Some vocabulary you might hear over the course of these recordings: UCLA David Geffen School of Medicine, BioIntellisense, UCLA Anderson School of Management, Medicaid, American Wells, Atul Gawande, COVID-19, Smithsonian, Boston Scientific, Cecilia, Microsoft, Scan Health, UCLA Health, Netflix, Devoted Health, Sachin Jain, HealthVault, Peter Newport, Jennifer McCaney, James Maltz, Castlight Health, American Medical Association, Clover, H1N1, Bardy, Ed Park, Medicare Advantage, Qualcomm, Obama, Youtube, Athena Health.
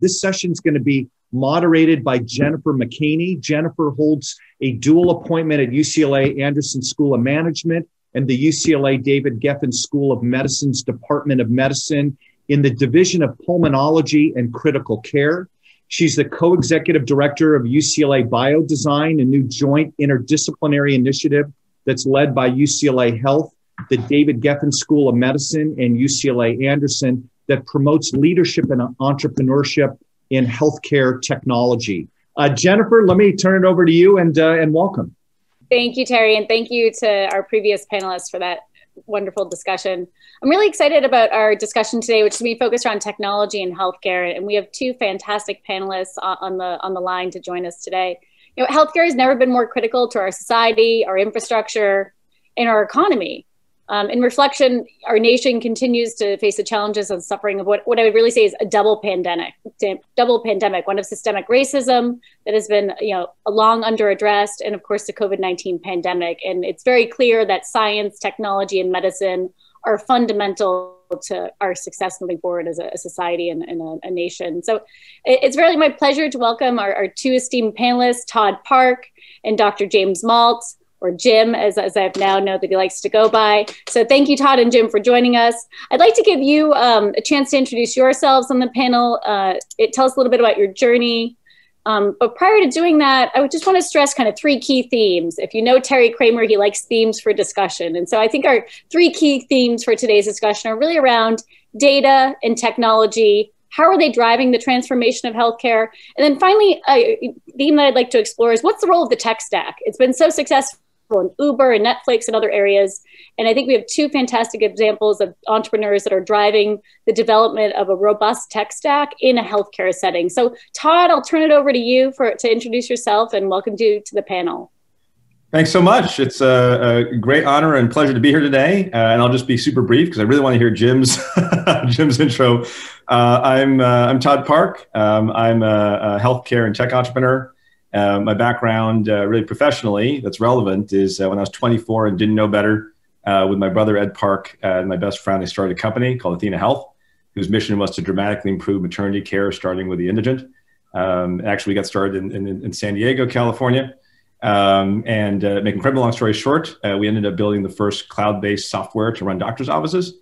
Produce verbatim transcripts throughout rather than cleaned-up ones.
This session is going to be moderated by Jennifer McCaney. Jennifer holds a dual appointment at U C L A Anderson School of Management and the U C L A David Geffen School of Medicine's Department of Medicine in the Division of Pulmonology and Critical Care. She's the co-executive director of U C L A Biodesign, a new joint interdisciplinary initiative that's led by U C L A Health, the David Geffen School of Medicine, and U C L A Anderson that promotes leadership and entrepreneurship in healthcare technology. Uh, Jennifer, let me turn it over to you and, uh, and welcome. Thank you, Terry, and thank you to our previous panelists for that wonderful discussion. I'm really excited about our discussion today, which is going to be focused on technology and healthcare, and we have two fantastic panelists on the, on the line to join us today. You know, healthcare has never been more critical to our society, our infrastructure, and our economy. Um, in reflection, our nation continues to face the challenges and suffering of what, what I would really say is a double pandemic, double pandemic, one of systemic racism that has been, you know, long under addressed, and of course the COVID nineteen pandemic. And it's very clear that science, technology, and medicine are fundamental to our success moving forward as a, a society and, and a, a nation. So it, it's really my pleasure to welcome our, our two esteemed panelists, Todd Park and Doctor James Maltz, or Jim, as, as I now know that he likes to go by. So thank you, Todd and Jim, for joining us. I'd like to give you um, a chance to introduce yourselves on the panel. Uh, it, tell us a little bit about your journey. Um, but prior to doing that, I would just want to stress kind of three key themes. If you know Terry Kramer, he likes themes for discussion. And so I think our three key themes for today's discussion are really around data and technology. How are they driving the transformation of healthcare? And then finally, a theme that I'd like to explore is what's the role of the tech stack? It's been so successful and Uber and Netflix and other areas. And I think we have two fantastic examples of entrepreneurs that are driving the development of a robust tech stack in a healthcare setting. So Todd, I'll turn it over to you for to introduce yourself and welcome you to the panel. Thanks so much. It's a, a great honor and pleasure to be here today. Uh, and I'll just be super brief because I really want to hear Jim's Jim's intro. Uh, I'm, uh, I'm Todd Park. Um, I'm a, a healthcare and tech entrepreneur. Uh, my background, uh, really professionally, that's relevant, is uh, when I was twenty-four and didn't know better, uh, with my brother Ed Park uh, and my best friend, they started a company called Athena Health, whose mission was to dramatically improve maternity care, starting with the indigent. Um, actually, we got started in, in, in San Diego, California. Um, and uh, making a long story short, uh, we ended up building the first cloud-based software to run doctors' offices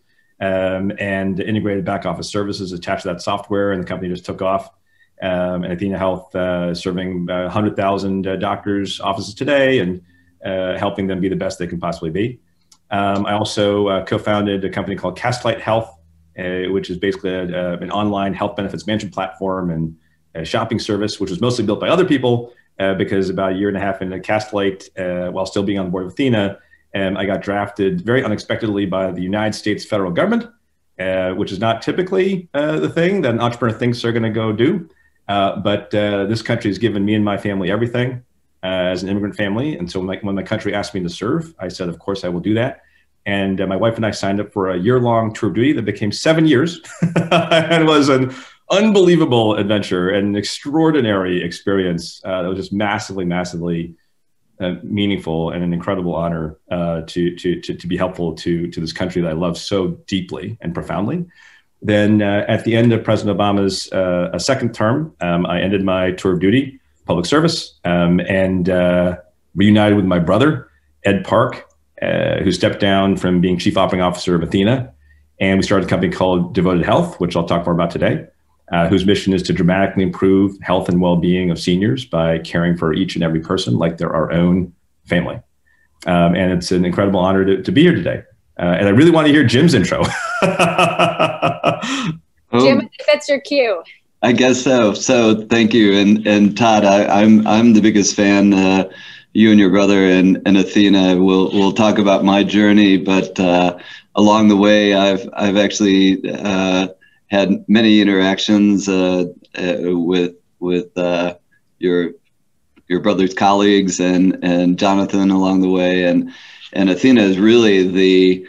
um, and integrated back office services attached to that software, and the company just took off. Um, and Athena Health uh, serving uh, one hundred thousand uh, doctors' offices today and uh, helping them be the best they can possibly be. Um, I also uh, co-founded a company called Castlight Health, uh, which is basically a, uh, an online health benefits management platform and a shopping service, which was mostly built by other people uh, because about a year and a half into Castlight, uh, while still being on the board of Athena, um, I got drafted very unexpectedly by the United States federal government, uh, which is not typically uh, the thing that an entrepreneur thinks they're going to go do. Uh, but uh, this country has given me and my family everything uh, as an immigrant family. And so when my, when my country asked me to serve, I said, of course, I will do that. And uh, my wife and I signed up for a year-long tour of duty that became seven years and was an unbelievable adventure and an extraordinary experience uh, that was just massively, massively uh, meaningful and an incredible honor uh, to, to, to, to be helpful to, to this country that I love so deeply and profoundly. Then uh, at the end of President Obama's uh, a second term, um, I ended my tour of duty, public service, um, and uh, reunited with my brother, Ed Park, uh, who stepped down from being chief operating officer of Athena. And we started a company called Devoted Health, which I'll talk more about today, uh, whose mission is to dramatically improve health and well-being of seniors by caring for each and every person like they're our own family. Um, and it's an incredible honor to, to be here today. Uh, and I really want to hear Jim's intro. Oh, Jim, I think that's your cue. I guess so. So thank you. And and Todd, I, I'm I'm the biggest fan. Uh, you and your brother and, and Athena. We'll we'll talk about my journey, but uh, along the way, I've I've actually uh, had many interactions uh, uh, with with uh, your your brother's colleagues and and Jonathan along the way, and and Athena is really the.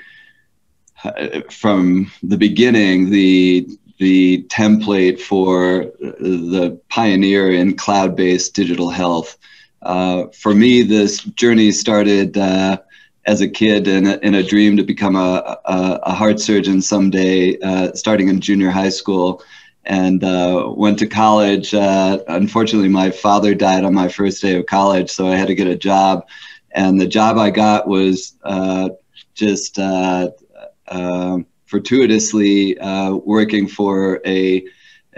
From the beginning, the the template for the pioneer in cloud-based digital health. Uh, for me, this journey started uh, as a kid in a, in a dream to become a, a, a heart surgeon someday, uh, starting in junior high school. and uh, went to college. Uh, unfortunately, my father died on my first day of college, so I had to get a job. And the job I got was uh, just uh, uh, fortuitously uh, working for a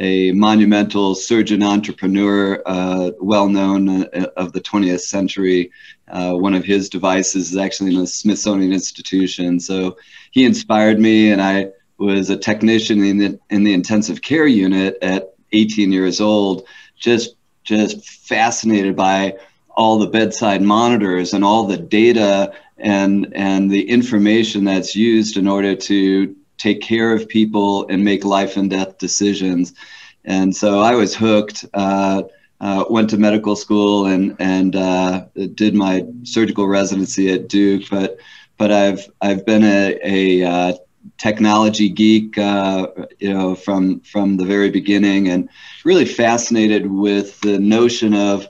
a monumental surgeon entrepreneur, uh, well-known uh, of the twentieth century. Uh, one of his devices is actually in the Smithsonian Institution. So he inspired me, and I was a technician in the, in the intensive care unit at eighteen years old, just, just fascinated by all the bedside monitors and all the data and, and the information that's used in order to take care of people and make life and death decisions. And so I was hooked, uh, uh, went to medical school and, and uh, did my surgical residency at Duke, but, but I've, I've been a, a uh, technology geek, uh, you know, from, from the very beginning, and really fascinated with the notion of,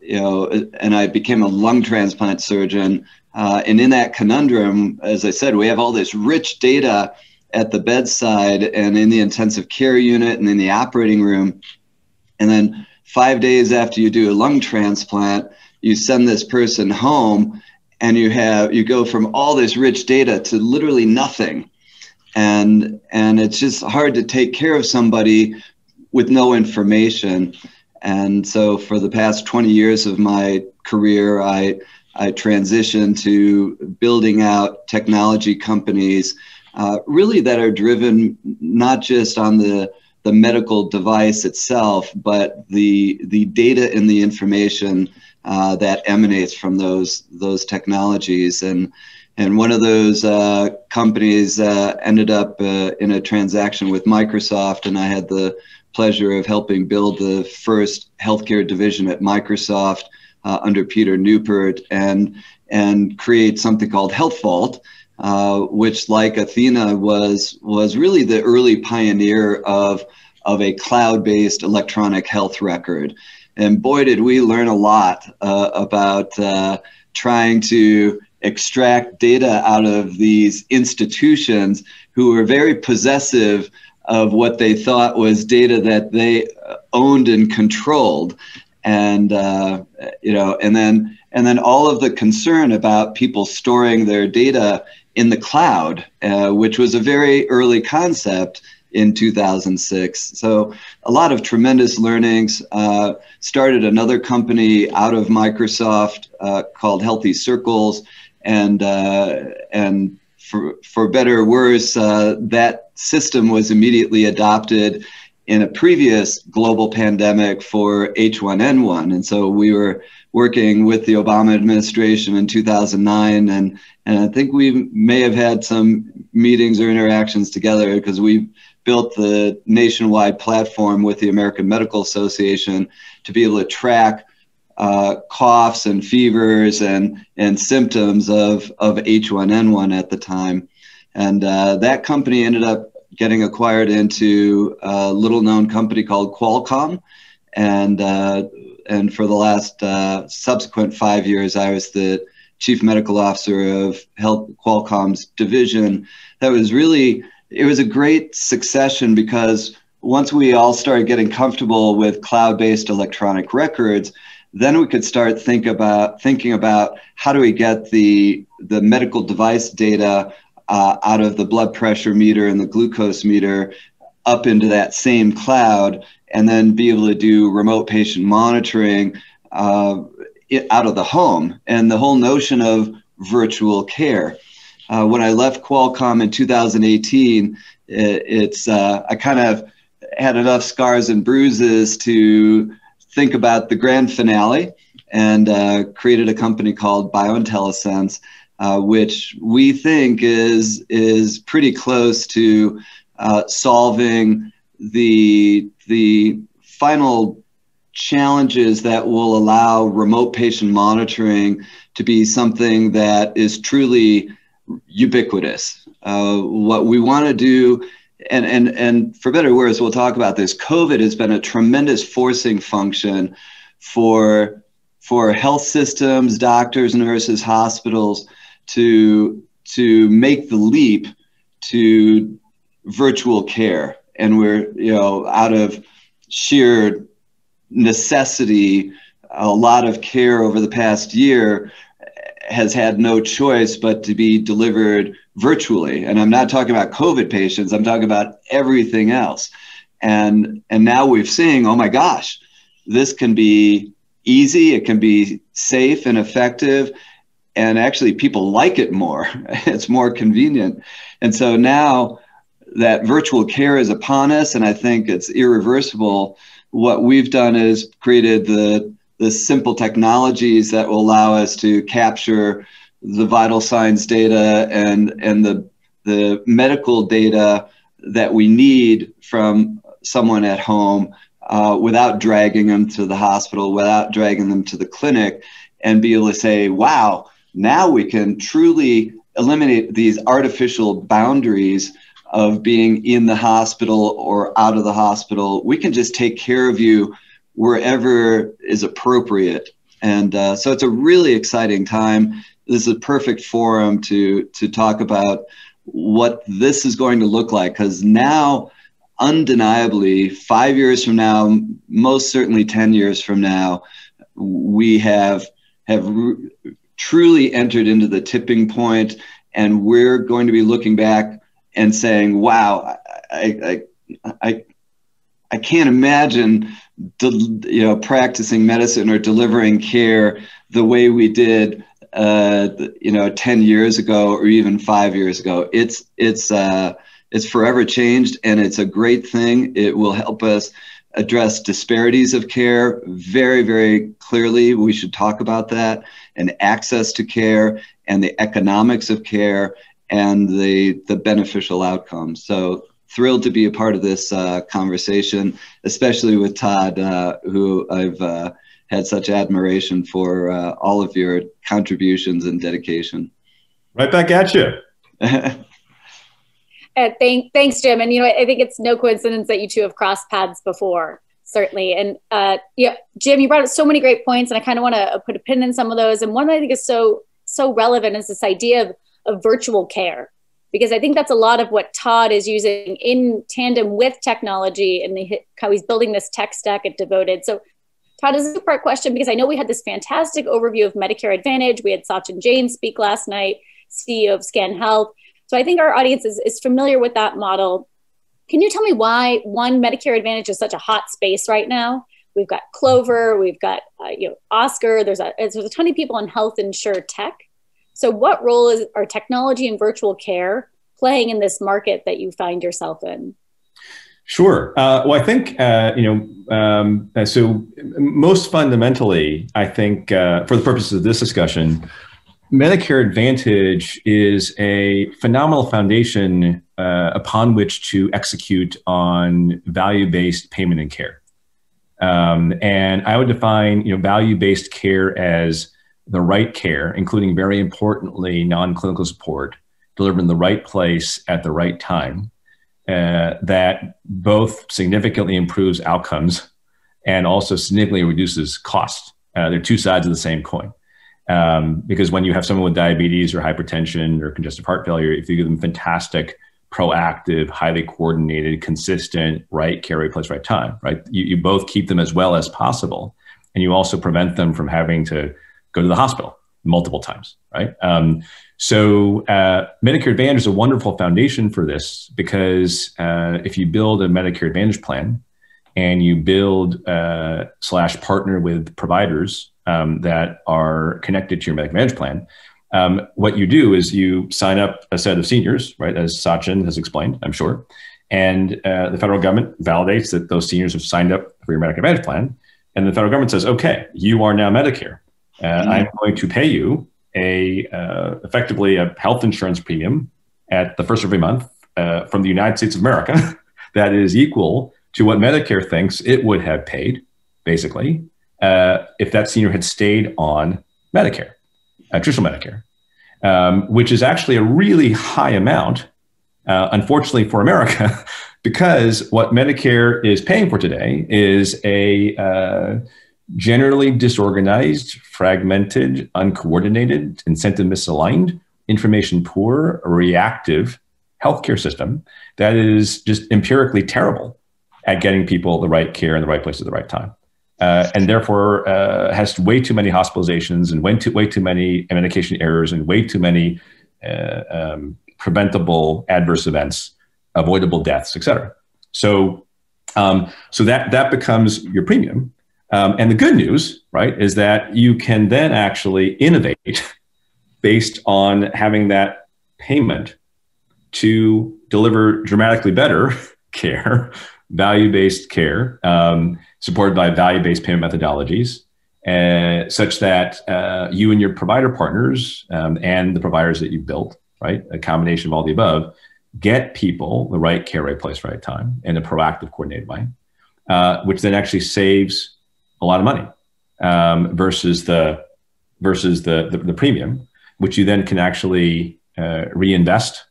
you know, and I became a lung transplant surgeon. Uh, and in that conundrum, as I said, we have all this rich data at the bedside and in the intensive care unit and in the operating room. And then five days after you do a lung transplant, you send this person home, and you have, you go from all this rich data to literally nothing. And, and it's just hard to take care of somebody with no information. And so for the past twenty years of my career, I, I transitioned to building out technology companies Uh, really that are driven not just on the, the medical device itself, but the, the data and the information uh, that emanates from those, those technologies. And, and one of those uh, companies uh, ended up uh, in a transaction with Microsoft, and I had the pleasure of helping build the first healthcare division at Microsoft uh, under Peter Newport, and, and create something called HealthVault, Uh, which, like Athena, was was really the early pioneer of of a cloud-based electronic health record. And boy, did we learn a lot uh, about uh, trying to extract data out of these institutions who were very possessive of what they thought was data that they owned and controlled. And uh, you know, and then and then all of the concern about people storing their data in the cloud, uh, which was a very early concept in two thousand six. So a lot of tremendous learnings. Uh, started another company out of Microsoft uh, called Healthy Circles, and uh, and for, for better or worse, uh, that system was immediately adopted in a previous global pandemic for H one N one. And so we were working with the Obama administration in two thousand nine, and and I think we may have had some meetings or interactions together, because we built the nationwide platform with the American Medical Association to be able to track uh, coughs and fevers and, and symptoms of, of H one N one at the time. And uh, that company ended up getting acquired into a little known company called Qualcomm. And, uh, and for the last uh, subsequent five years, I was the Chief Medical Officer of Health Qualcomm's division. That was really, it was a great succession, because once we all started getting comfortable with cloud-based electronic records, then we could start think about, thinking about how do we get the, the medical device data uh, out of the blood pressure meter and the glucose meter up into that same cloud, and then be able to do remote patient monitoring uh, out of the home, and the whole notion of virtual care. Uh, when I left Qualcomm in two thousand eighteen, it, it's uh, I kind of had enough scars and bruises to think about the grand finale, and uh, created a company called BioIntellisense, uh, which we think is is pretty close to uh, solving the the final challenges that will allow remote patient monitoring to be something that is truly ubiquitous. Uh, what we want to do, and, and, and for better words, we'll talk about this, COVID has been a tremendous forcing function for, for health systems, doctors, nurses, hospitals, to, to make the leap to virtual care. and we're, you know, out of sheer necessity, a lot of care over the past year has had no choice but to be delivered virtually. And I'm not talking about COVID patients, I'm talking about everything else. And, and now we're seeing, oh my gosh, this can be easy, it can be safe and effective, and actually people like it more, it's more convenient. And so now that virtual care is upon us, and I think it's irreversible. What we've done is created the, the simple technologies that will allow us to capture the vital signs data and, and the, the medical data that we need from someone at home uh, without dragging them to the hospital, without dragging them to the clinic, and be able to say, wow, now we can truly eliminate these artificial boundaries of being in the hospital or out of the hospital. We can just take care of you wherever is appropriate. And uh, so it's a really exciting time. This is a perfect forum to, to talk about what this is going to look like, because now, undeniably, five years from now, most certainly ten years from now, we have, have truly entered into the tipping point, and we're going to be looking back and saying, wow, I, I, I, I can't imagine, you know, practicing medicine or delivering care the way we did, uh, you know, ten years ago or even five years ago. It's, it's, uh, it's forever changed, and it's a great thing. It will help us address disparities of care very, very clearly. We should talk about that, and access to care and the economics of care and the, the beneficial outcomes. So thrilled to be a part of this uh, conversation, especially with Todd, uh, who I've uh, had such admiration for uh, all of your contributions and dedication. Right back at you. Uh, thank, thanks, Jim. And, you know, I think it's no coincidence that you two have crossed paths before, certainly. And, uh, yeah, Jim, you brought up so many great points, and I kind of want to put a pin in some of those. And one that I think is so, so relevant is this idea of, of virtual care, because I think that's a lot of what Todd is using in tandem with technology and the, how he's building this tech stack at Devoted. So, Todd, this is a two-part question, because I know we had this fantastic overview of Medicare Advantage. We had Sachin Jain speak last night, C E O of Scan Health. So I think our audience is, is familiar with that model. Can you tell me why, one, Medicare Advantage is such a hot space right now? We've got Clover, we've got uh, you know, Oscar, there's a, there's a ton of people in health insure tech. So what role is, are technology and virtual care playing in this market that you find yourself in? Sure. Uh, well, I think, uh, you know, um, so most fundamentally, I think uh, for the purposes of this discussion, Medicare Advantage is a phenomenal foundation uh, upon which to execute on value-based payment and care. Um, and I would define, you know, value-based care as the right care, including very importantly, non-clinical support, delivered in the right place at the right time, uh, that both significantly improves outcomes and also significantly reduces cost. Uh, they're two sides of the same coin. Um, because when you have someone with diabetes or hypertension or congestive heart failure, if you give them fantastic, proactive, highly coordinated, consistent, right care, right place, right time, right? You, you both keep them as well as possible. And you also prevent them from having to go to the hospital multiple times, right? Um, so uh, Medicare Advantage is a wonderful foundation for this, because uh, if you build a Medicare Advantage plan and you build uh, slash partner with providers Um, that are connected to your Medicare Advantage plan, um, what you do is you sign up a set of seniors, right, as Sachin has explained, I'm sure, and uh, the federal government validates that those seniors have signed up for your Medicare Advantage plan, and the federal government says, okay, you are now Medicare. Uh, mm-hmm. I'm going to pay you a uh, effectively a health insurance premium at the first of every month uh, from the United States of America that is equal to what Medicare thinks it would have paid, basically, Uh, if that senior had stayed on Medicare, uh, traditional Medicare, um, which is actually a really high amount, uh, unfortunately for America, because what Medicare is paying for today is a uh, generally disorganized, fragmented, uncoordinated, incentive misaligned, information poor, reactive healthcare system that is just empirically terrible at getting people the right care in the right place at the right time. Uh, and therefore uh, has way too many hospitalizations and way too, way too many medication errors and way too many uh, um, preventable adverse events, avoidable deaths, et cetera. So, um, so that, that becomes your premium. Um, and the good news, right, is that you can then actually innovate based on having that payment to deliver dramatically better care, value-based care, um, supported by value-based payment methodologies, uh, such that uh, you and your provider partners um, and the providers that you've built, right, a combination of all the above, get people the right care, right place, right time in a proactive, coordinated way, uh, which then actually saves a lot of money um, versus the versus the, the the premium, which you then can actually uh, reinvest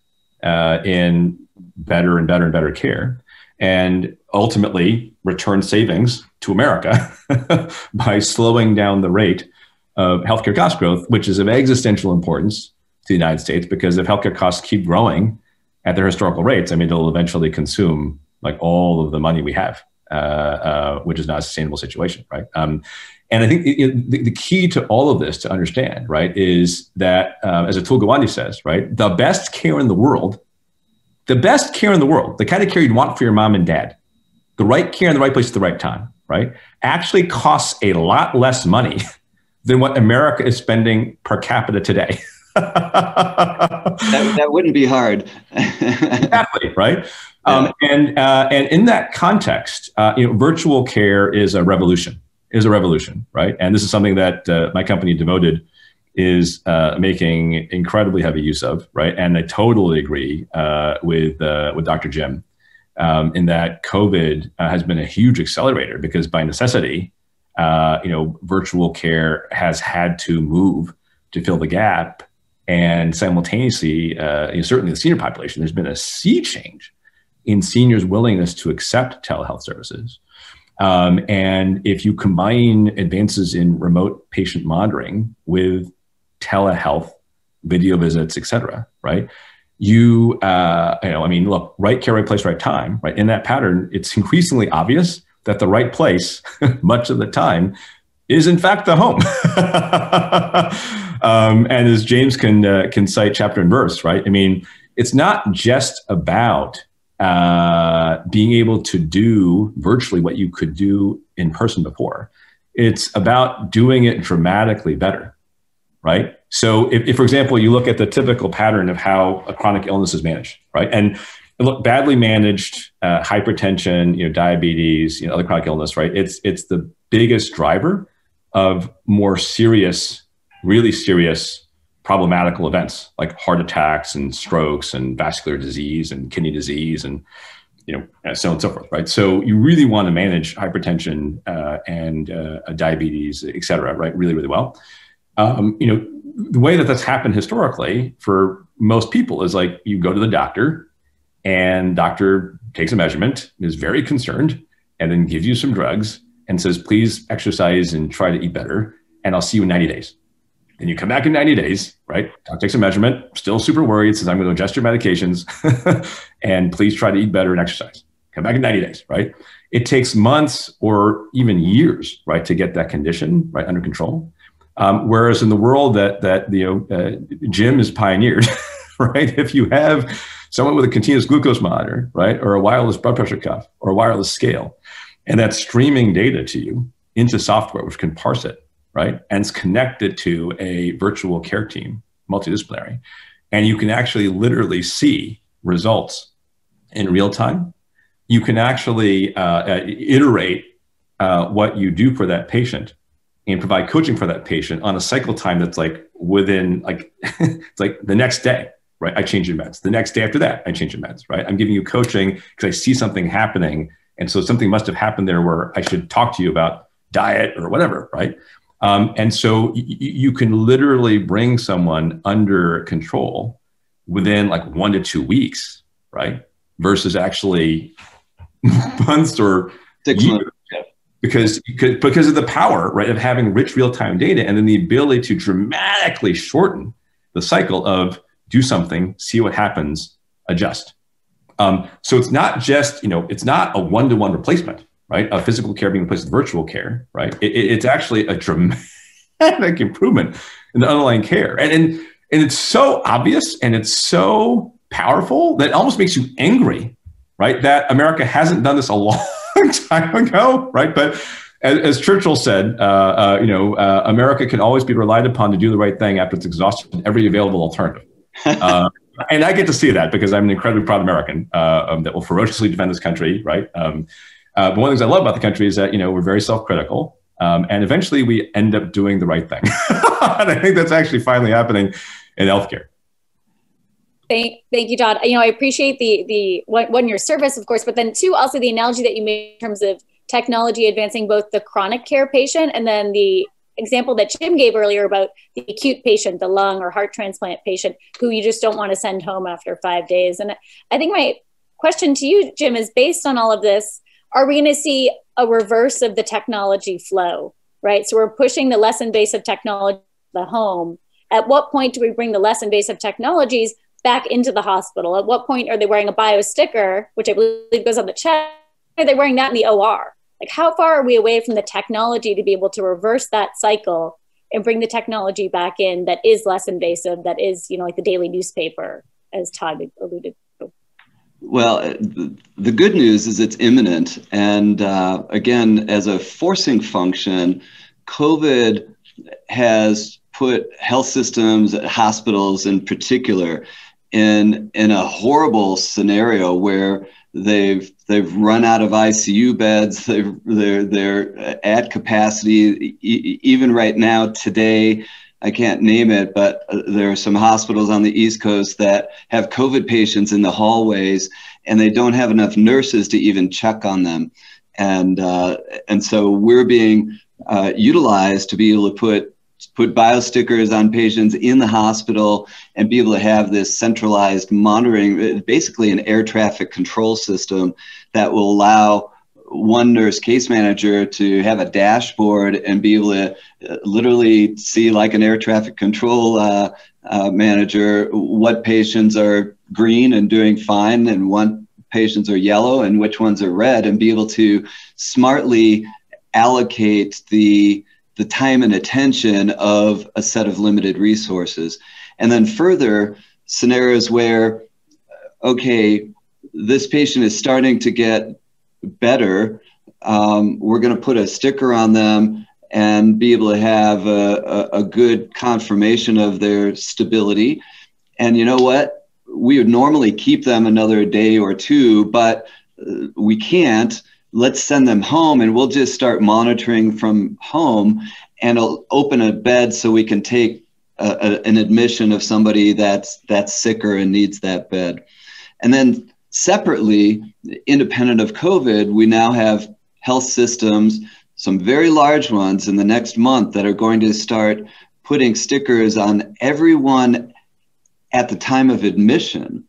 uh, in better and better and better care, and ultimately return savings to America by slowing down the rate of healthcare cost growth, which is of existential importance to the United States, because if healthcare costs keep growing at their historical rates, I mean, it'll eventually consume like all of the money we have, uh, uh, which is not a sustainable situation, right? Um, and I think it, it, the, the key to all of this to understand, right, is that, uh, as Atul Gawande says, right, the best care in the world, the best care in the world, the kind of care you'd want for your mom and dad, the right care in the right place at the right time, right, actually costs a lot less money than what America is spending per capita today. that, that wouldn't be hard. Exactly, right? Um, yeah. And uh, and in that context, uh, you know, virtual care is a revolution. Is a revolution, right? And this is something that uh, my company Devoted is uh, making incredibly heavy use of, right? And I totally agree uh, with uh, with Doctor Jim um, in that COVID uh, has been a huge accelerator, because by necessity, uh, you know, virtual care has had to move to fill the gap. And simultaneously, uh, you know, certainly the senior population, there's been a sea change in seniors' willingness to accept telehealth services. Um, and if you combine advances in remote patient monitoring with telehealth, video visits, et cetera, right? You, uh, you know, I mean, look, right care, right place, right time, right? In that pattern, it's increasingly obvious that the right place, much of the time, is in fact the home. Um, and as James can uh, can cite chapter and verse, right? I mean, it's not just about uh, being able to do virtually what you could do in person before. It's about doing it dramatically better, right? So if, if, for example, you look at the typical pattern of how a chronic illness is managed, right? And look, badly managed uh, hypertension, you know, diabetes, you know, other chronic illness, right? It's it's the biggest driver of more serious, really serious problematical events like heart attacks and strokes and vascular disease and kidney disease and, you know, and so on and so forth, right? So you really want to manage hypertension uh, and uh, diabetes, et cetera, right? Really, really well. Um, you know, the way that that's happened historically for most people is like you go to the doctor and doctor takes a measurement, is very concerned, and then gives you some drugs and says, please exercise and try to eat better, and I'll see you in ninety days. And you come back in ninety days, right? Doc takes a measurement, still super worried, says, I'm going to adjust your medications and please try to eat better and exercise. Come back in ninety days, right? It takes months or even years, right, to get that condition, right, under control. Um, whereas in the world that, that you know, uh, Jim has pioneered, right? If you have someone with a continuous glucose monitor, right, or a wireless blood pressure cuff or a wireless scale, and that's streaming data to you into software, which can parse it, right? And it's connected to a virtual care team, multidisciplinary. And you can actually literally see results in real time. You can actually uh, iterate uh, what you do for that patient and provide coaching for that patient on a cycle time that's like within, like, it's like the next day, right? I change your meds. The next day after that, I change your meds, right? I'm giving you coaching because I see something happening. And so something must have happened there where I should talk to you about diet or whatever, right? Um, and so y- you can literally bring someone under control within like one to two weeks, right? Versus actually months or six years, months. Yeah. because because of the power, right, of having rich real-time data and then the ability to dramatically shorten the cycle of do something, see what happens, adjust. Um, so it's not just, you know, it's not a one-to-one replacement, right? A physical care being replaced with virtual care, right? It, it, it's actually a dramatic improvement in the underlying care. And, and, and it's so obvious and it's so powerful that it almost makes you angry, right? That America hasn't done this a long time ago, right? But as, as Churchill said, uh, uh, you know, uh, America can always be relied upon to do the right thing after it's exhausted every available alternative. Uh, and I get to see that because I'm an incredibly proud American uh, um, that will ferociously defend this country, right? Um, uh, but one of the things I love about the country is that, you know, we're very self-critical um, and eventually we end up doing the right thing. And I think that's actually finally happening in healthcare. Thank, thank you, Todd. You know, I appreciate the, the one, your service, of course, but then two, also the analogy that you made in terms of technology advancing both the chronic care patient and then the example that Jim gave earlier about the acute patient, the lung or heart transplant patient, who you just don't want to send home after five days. And I think my question to you, Jim, is based on all of this, are we going to see a reverse of the technology flow, right? So we're pushing the less invasive technology to the home. At what point do we bring the less invasive technologies back into the hospital? At what point are they wearing a bio sticker, which I believe goes on the chest? Are they wearing that in the O R? Like, how far are we away from the technology to be able to reverse that cycle and bring the technology back in that is less invasive, that is, you know, like the daily newspaper, as Todd alluded to? Well, the good news is it's imminent. And uh, again, as a forcing function, COVID has put health systems, hospitals in particular, in, in a horrible scenario where They've they've run out of I C U beds. They've, they're they're at capacity. E even right now, today, I can't name it, but there are some hospitals on the East Coast that have COVID patients in the hallways, and they don't have enough nurses to even check on them, and uh, and so we're being uh, utilized to be able to put put biostickers on patients in the hospital and be able to have this centralized monitoring, basically an air traffic control system that will allow one nurse case manager to have a dashboard and be able to literally see, like an air traffic control uh, uh, manager, what patients are green and doing fine and what patients are yellow and which ones are red, and be able to smartly allocate the the time and attention of a set of limited resources. And then further, scenarios where, okay, this patient is starting to get better, um, we're going to put a sticker on them and be able to have a, a, a good confirmation of their stability. And you know what? We would normally keep them another day or two, but we can't. Let's send them home and we'll just start monitoring from home and I'll open a bed so we can take a, a, an admission of somebody that's, that's sicker and needs that bed. And then separately, independent of COVID, we now have health systems, some very large ones in the next month that are going to start putting stickers on everyone at the time of admission.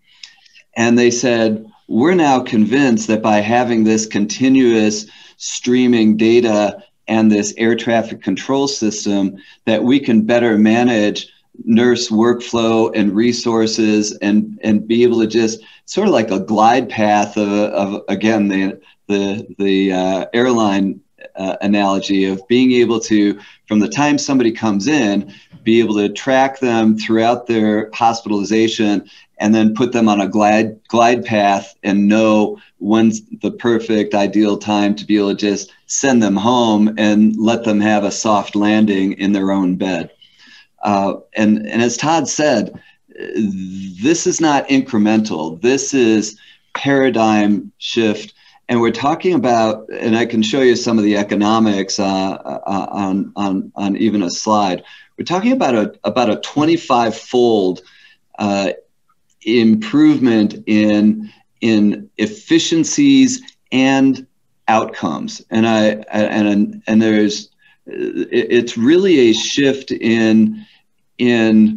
And they said, we're now convinced that by having this continuous streaming data and this air traffic control system, that we can better manage nurse workflow and resources and, and be able to just sort of like a glide path of, of again, the, the, the uh, airline uh, analogy of being able to, from the time somebody comes in, be able to track them throughout their hospitalization and then put them on a glide, glide path and know when's the perfect ideal time to be able to just send them home and let them have a soft landing in their own bed. Uh, and, and as Todd said, this is not incremental. This is paradigm shift. And we're talking about, and I can show you some of the economics uh, uh, on, on, on even a slide. We're talking about a, about a twenty-five fold uh, improvement in in efficiencies and outcomes, and I and and there's it's really a shift in in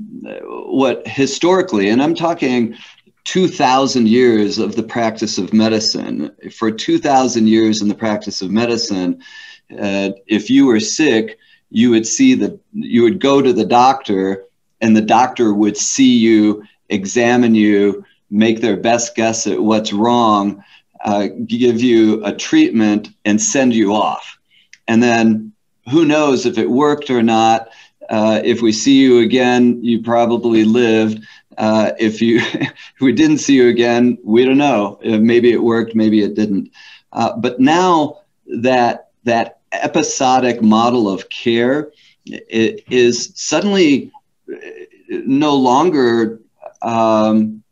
what historically, and I'm talking two thousand years of the practice of medicine. For two thousand years in the practice of medicine, uh, if you were sick, you would see the you would go to the doctor, and the doctor would see you, examine you, make their best guess at what's wrong, uh, give you a treatment, and send you off. And then who knows if it worked or not. Uh, if we see you again, you probably lived. Uh, if you, if we didn't see you again, we don't know. Maybe it worked, maybe it didn't. Uh, but now that that episodic model of care it is suddenly no longer um,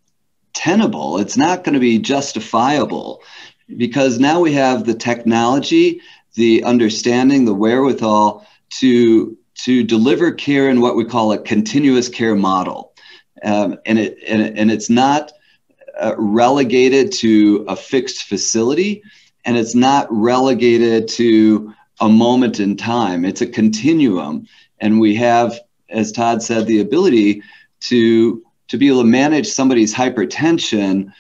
tenable. It's not going to be justifiable because now we have the technology, the understanding, the wherewithal to to deliver care in what we call a continuous care model. Um, and, it, and, and it's not uh, relegated to a fixed facility, and it's not relegated to a moment in time. It's a continuum. And we have, as Todd said, the ability to, to be able to manage somebody's hypertension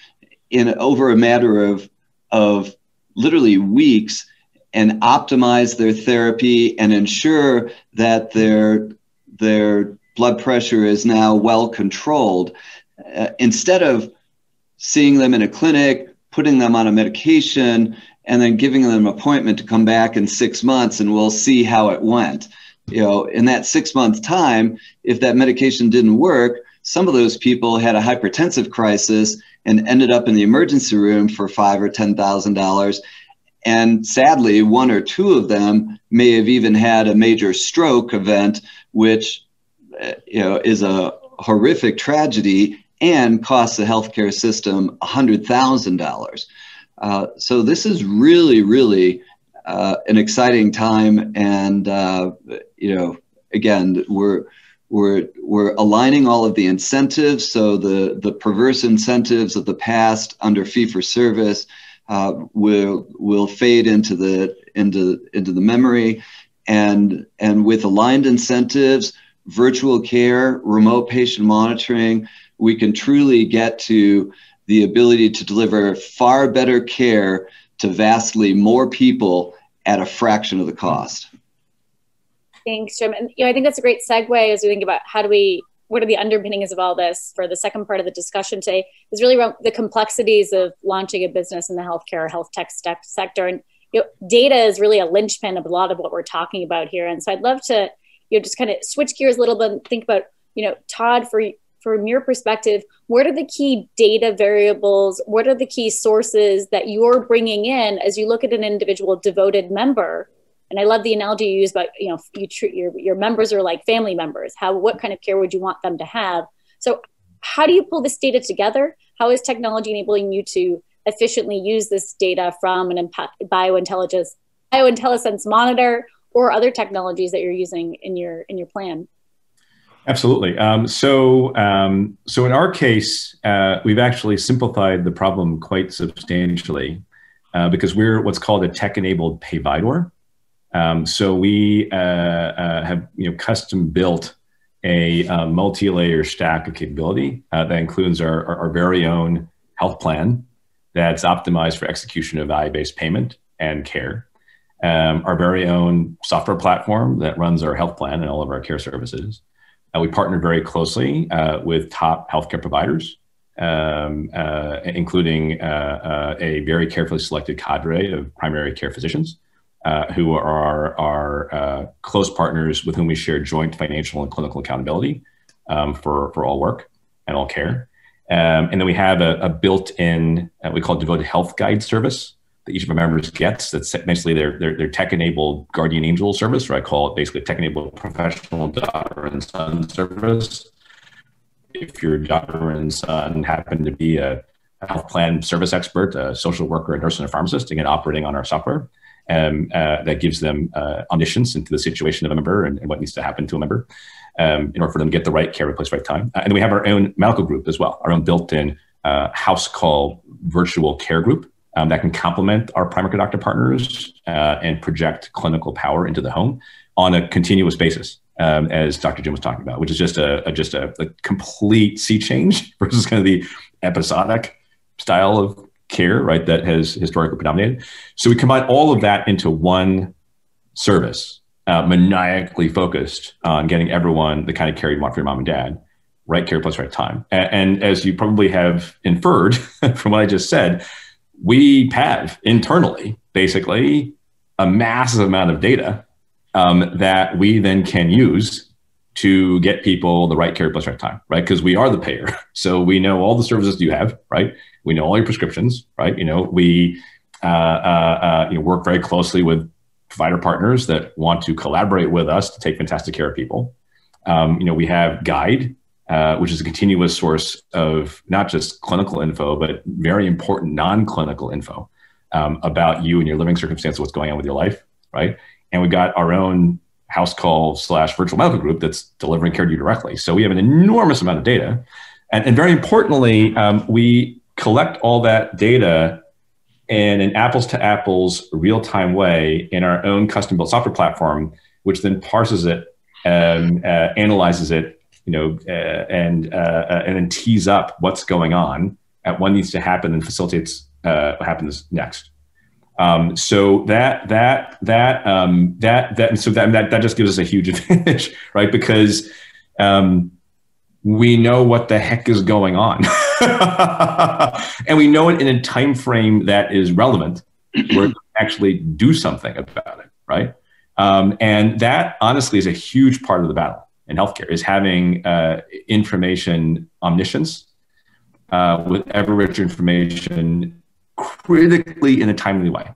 in over a matter of, of literally weeks, and optimize their therapy and ensure that their, their blood pressure is now well controlled. Uh, instead of seeing them in a clinic, putting them on a medication, and then giving them an appointment to come back in six months and we'll see how it went. You know, in that six month time, if that medication didn't work, some of those people had a hypertensive crisis and ended up in the emergency room for five or ten thousand dollars. And sadly, one or two of them may have even had a major stroke event, which you know, is a horrific tragedy and costs the healthcare system one hundred thousand dollars. Uh, so this is really, really uh, an exciting time. And, uh, you know, again, we're, we're, we're aligning all of the incentives. So the, the perverse incentives of the past under fee-for-service Uh, will will fade into the into into the memory, and and with aligned incentives, virtual care, remote patient monitoring, we can truly get to the ability to deliver far better care to vastly more people at a fraction of the cost. Thanks, Jim. And you know, I think that's a great segue as we think about how do we, what are the underpinnings of all this for the second part of the discussion today is really around the complexities of launching a business in the healthcare, health tech sector. And you know, data is really a linchpin of a lot of what we're talking about here. And so I'd love to, you know, just kind of switch gears a little bit and think about, you know, Todd, for, from your perspective, what are the key data variables? What are the key sources that you're bringing in as you look at an individual devoted member? And I love the analogy you use about, you know, you treat your, your members are like family members. How, what kind of care would you want them to have? So how do you pull this data together? How is technology enabling you to efficiently use this data from an biointelligence, bioIntellisense monitor or other technologies that you're using in your, in your plan? Absolutely. Um, so, um, so in our case, uh, we've actually simplified the problem quite substantially uh, because we're what's called a tech-enabled payvidor. Um, so we uh, uh, have you know, custom built a uh, multi-layer stack of capability uh, that includes our, our, our very own health plan that's optimized for execution of value-based payment and care, um, our very own software platform that runs our health plan and all of our care services. Uh, we partner very closely uh, with top healthcare providers, um, uh, including uh, uh, a very carefully selected cadre of primary care physicians. Uh, who are our uh, close partners with whom we share joint financial and clinical accountability um, for, for all work and all care. Um, and then we have a, a built-in, uh, we call Devoted Health Guide service that each of our members gets. That's essentially their, their, their tech-enabled guardian angel service, or I call it basically tech-enabled professional daughter and son service. If your daughter and son happen to be a health plan service expert, a social worker, a nurse, and a pharmacist, again, operating on our software, Um, uh, that gives them uh, omniscience into the situation of a member and, and what needs to happen to a member um, in order for them to get the right care at the place, right time. Uh, and we have our own medical group as well, our own built-in uh, house call virtual care group um, that can complement our primary doctor partners uh, and project clinical power into the home on a continuous basis, um, as Doctor Jim was talking about, which is just a, a just a, a complete sea change versus kind of the episodic style of care, right, that has historically predominated. So we combine all of that into one service, uh, maniacally focused on getting everyone the kind of care you want for your mom and dad, right care, place, right time. And, and as you probably have inferred from what I just said, we have internally, basically, a massive amount of data um, that we then can use to get people the right care, place, right time, right? Because we are the payer. So we know all the services you have, right? We know all your prescriptions, right? You know, we uh, uh, uh, you know, work very closely with provider partners that want to collaborate with us to take fantastic care of people. Um, you know, we have Guide, uh, which is a continuous source of not just clinical info, but very important non-clinical info um, about you and your living circumstances, what's going on with your life, right? And we got our own house call slash virtual medical group that's delivering care to you directly. So we have an enormous amount of data. And, and very importantly, um, we collect all that data in an apples to apples real-time way in our own custom-built software platform, which then parses it, um, uh, analyzes it, you know, uh, and, uh, uh, and then tees up what's going on at what needs to happen and facilitates uh, what happens next. Um, so that, that, that, um, that, that, so that, that, that just gives us a huge advantage, right? Because, um, we know what the heck is going on and we know it in a time frame that is relevant where we actually do something about it. Right. Um, and that honestly is a huge part of the battle in healthcare, is having, uh, information omniscience, uh, with ever richer information, critically in a timely way,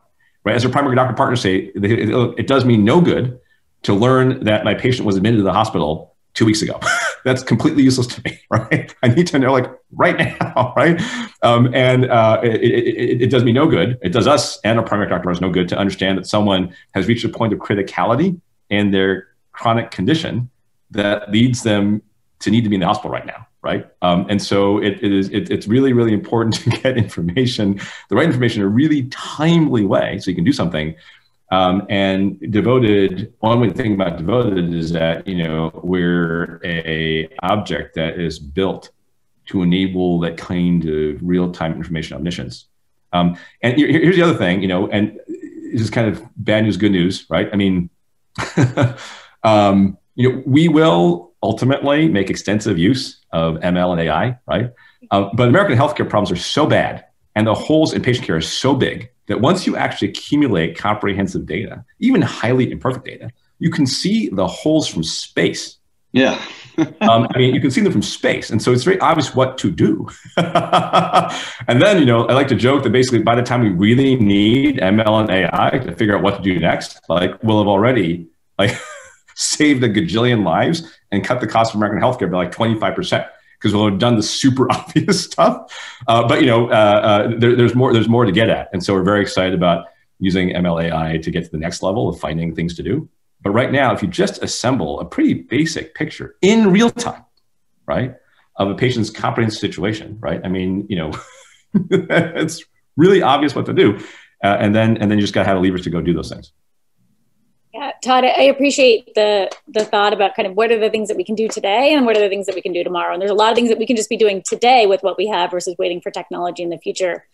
right? As our primary doctor partners say, it does me no good to learn that my patient was admitted to the hospital two weeks ago. That's completely useless to me, right? I need to know, like, right now, right? Um, and uh, it, it, it does me no good. It does us and our primary doctor partners no good to understand that someone has reached a point of criticality in their chronic condition that leads them to need to be in the hospital right now. Right. Um, and so it, it is, it, it's really, really important to get information, the right information, in a really timely way so you can do something. Um, and Devoted, one way to think about Devoted is that, you know, we're a object that is built to enable that kind of real time information omniscience. Um, and here, here's the other thing, you know, and this is kind of bad news, good news, right? I mean, um, you know, we will ultimately make extensive use of M L and A I, right? Uh, but American healthcare problems are so bad and the holes in patient care are so big that once you actually accumulate comprehensive data, even highly imperfect data, you can see the holes from space. Yeah. um, I mean, you can see them from space. And so it's very obvious what to do. And then, you know, I like to joke that basically by the time we really need M L and A I to figure out what to do next, like we'll have already, like, saved a gajillion lives and cut the cost of American healthcare by like twenty-five percent because we'll have done the super obvious stuff. Uh, but, you know, uh, uh, there, there's more there's more to get at. And so we're very excited about using M L A I to get to the next level of finding things to do. But right now, if you just assemble a pretty basic picture in real time, right, of a patient's comprehensive situation, right? I mean, you know, it's really obvious what to do. Uh, and then and then you just got to have the levers to go do those things. Yeah, Todd, I appreciate the, the thought about kind of what are the things that we can do today and what are the things that we can do tomorrow. And there's a lot of things that we can just be doing today with what we have versus waiting for technology in the future.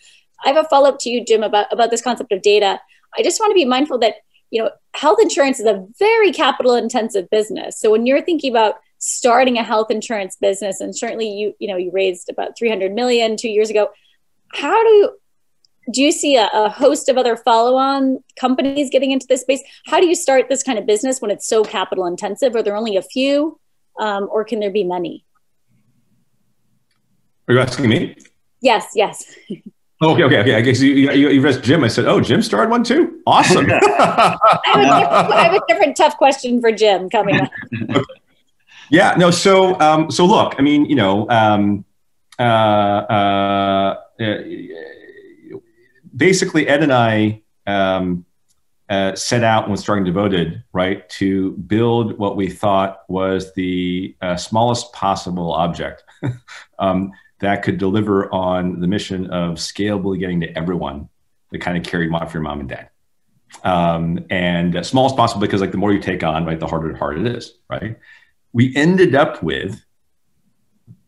I have a follow-up to you, Jim, about, about this concept of data. I just want to be mindful that, you know, health insurance is a very capital intensive business. So when you're thinking about starting a health insurance business, and certainly you, you know, you raised about three hundred million dollars two years ago, how do you, Do you see a, a host of other follow-on companies getting into this space? How do you start this kind of business when it's so capital intensive? Are there only a few, um, or can there be many? Are you asking me? Yes, yes. Okay, okay, okay. I guess you, you, you asked Jim. I said, oh, Jim started one too? Awesome. I, have a different, I have a different tough question for Jim coming up. Okay. Yeah, no, so, um, so look, I mean, you know, um, uh, uh, uh, basically, Ed and I um, uh, set out when starting Devoted, right, to build what we thought was the uh, smallest possible object um, that could deliver on the mission of scalably getting to everyone that kind of carried mom for your mom and dad. Um, and uh, smallest possible because, like, the more you take on, right, the harder, harder it is, right? We ended up with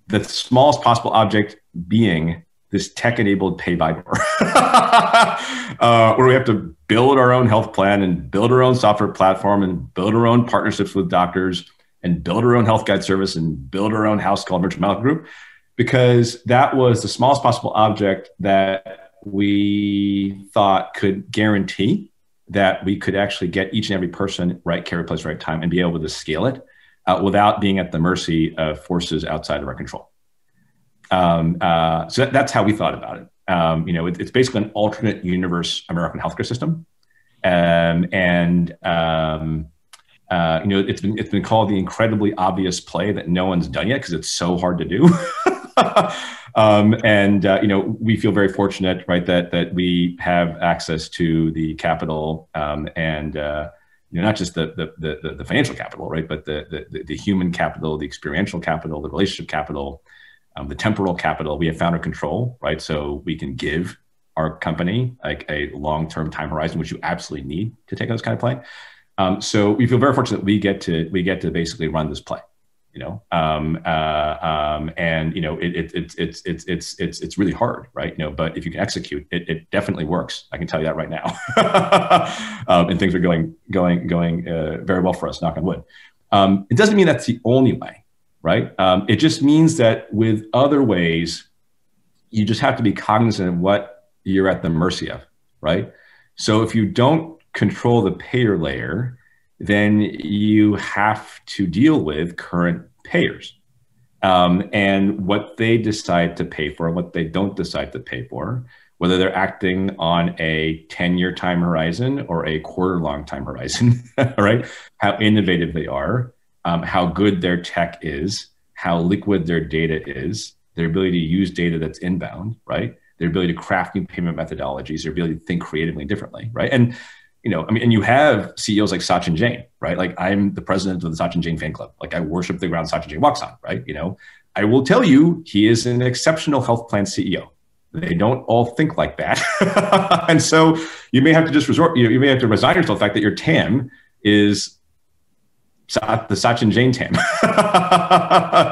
the smallest possible object being this tech-enabled pay by more, uh, where we have to build our own health plan and build our own software platform and build our own partnerships with doctors and build our own health guide service and build our own house called Merchant Medical Group, because that was the smallest possible object that we thought could guarantee that we could actually get each and every person right care, place, right time, and be able to scale it uh, without being at the mercy of forces outside of our control. Um, uh, so that, that's how we thought about it. Um, you know, it, it's basically an alternate universe American healthcare system. Um, and, um, uh, you know, it's been, it's been called the incredibly obvious play that no one's done yet because it's so hard to do. um, and, uh, you know, we feel very fortunate, right, that that we have access to the capital um, and, uh, you know, not just the, the, the, the financial capital, right, but the, the, the human capital, the experiential capital, the relationship capital, Um, the temporal capital. We have founder control, right? So we can give our company like a long-term time horizon, which you absolutely need to take on this kind of play. Um, so we feel very fortunate that we get to we get to basically run this play, you know. Um, uh, um, and you know, it, it, it, it's it's it's it's it's really hard, right? You know, but if you can execute, it, it definitely works. I can tell you that right now. um, and things are going going going uh, very well for us. Knock on wood. Um, it doesn't mean that's the only way. Right? Um, it just means that with other ways, you just have to be cognizant of what you're at the mercy of, right? So if you don't control the payer layer, then you have to deal with current payers um, and what they decide to pay for and what they don't decide to pay for, whether they're acting on a ten-year time horizon or a quarter-long time horizon, right? How innovative they are. Um, how good their tech is, how liquid their data is, their ability to use data that's inbound, right? Their ability to craft new payment methodologies, their ability to think creatively and differently, right? And, you know, I mean, and you have C E Os like Sachin Jain, right? Like I'm the president of the Sachin Jain fan club. Like I worship the ground Sachin Jain walks on, right? You know, I will tell you, he is an exceptional health plan C E O. They don't all think like that. And so you may have to just resort, you know, you may have to resign yourself to the fact that your T A M is the Sachin Jain T A M.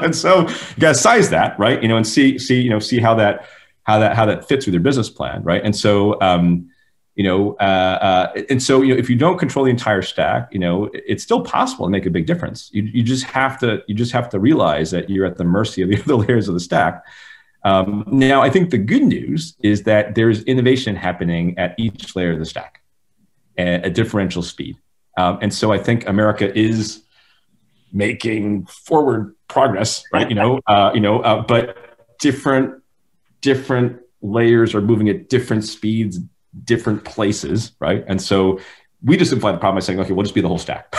And so you got to size that, right? You know, and see, see, you know, see how that, how that, how that fits with your business plan, right? And so, um, you know, uh, uh, and so, you know, if you don't control the entire stack, you know, it's still possible to make a big difference. You, you just have to, you just have to realize that you're at the mercy of the other layers of the stack. Um, now, I think the good news is that there is innovation happening at each layer of the stack at a differential speed. Um, and so I think America is making forward progress, right? You know, uh, you know, uh, but different different layers are moving at different speeds, different places, right? And so we just simplify the problem by saying, okay, we'll just be the whole stack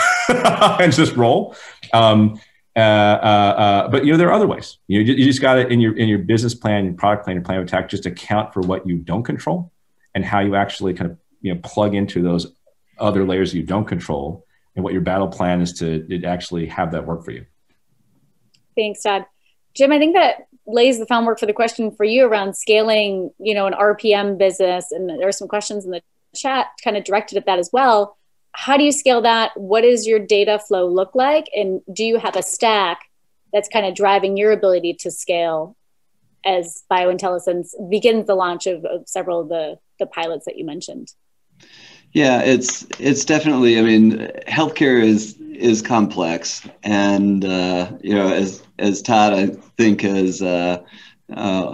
and just roll. Um, uh, uh, uh, but you know, there are other ways. You know, you just got to in your in your business plan, and product plan, and plan of attack, just account for what you don't control and how you actually kind of you know plug into those other layers you don't control, and what your battle plan is to actually have that work for you. Thanks, Todd. Jim, I think that lays the groundwork for the question for you around scaling, you know, an R P M business. And there are some questions in the chat kind of directed at that as well. How do you scale that? What does your data flow look like? And do you have a stack that's kind of driving your ability to scale as BioIntellisense begins the launch of, of several of the, the pilots that you mentioned? Yeah, it's it's definitely. I mean, healthcare is is complex, and uh, you know, as as Todd I think has uh, uh,